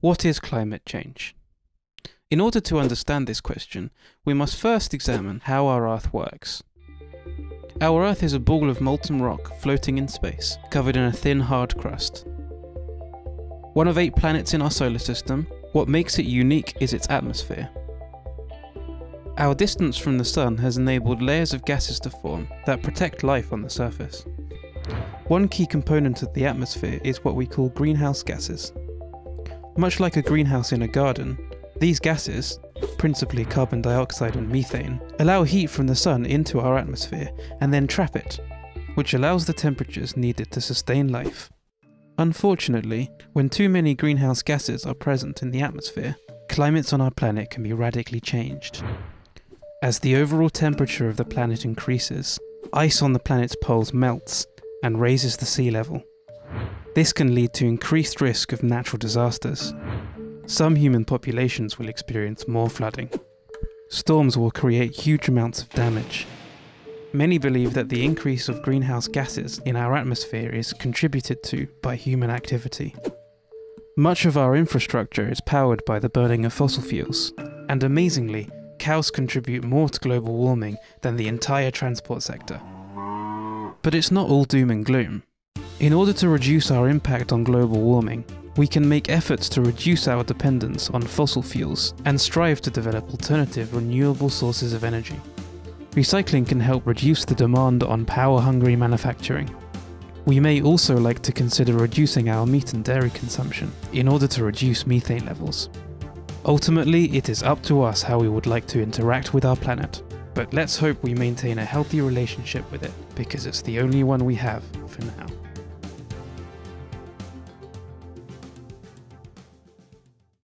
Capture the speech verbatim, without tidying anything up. What is climate change? In order to understand this question, we must first examine how our Earth works. Our Earth is a ball of molten rock floating in space, covered in a thin hard crust. One of eight planets in our solar system, what makes it unique is its atmosphere. Our distance from the Sun has enabled layers of gases to form that protect life on the surface. One key component of the atmosphere is what we call greenhouse gases. Much like a greenhouse in a garden, these gases, principally carbon dioxide and methane, allow heat from the sun into our atmosphere and then trap it, which allows the temperatures needed to sustain life. Unfortunately, when too many greenhouse gases are present in the atmosphere, climates on our planet can be radically changed. As the overall temperature of the planet increases, ice on the planet's poles melts and raises the sea level. This can lead to increased risk of natural disasters. Some human populations will experience more flooding. Storms will create huge amounts of damage. Many believe that the increase of greenhouse gases in our atmosphere is contributed to by human activity. Much of our infrastructure is powered by the burning of fossil fuels, and amazingly, cows contribute more to global warming than the entire transport sector. But it's not all doom and gloom. In order to reduce our impact on global warming, we can make efforts to reduce our dependence on fossil fuels and strive to develop alternative renewable sources of energy. Recycling can help reduce the demand on power-hungry manufacturing. We may also like to consider reducing our meat and dairy consumption in order to reduce methane levels. Ultimately, it is up to us how we would like to interact with our planet. But let's hope we maintain a healthy relationship with it, because it's the only one we have for now.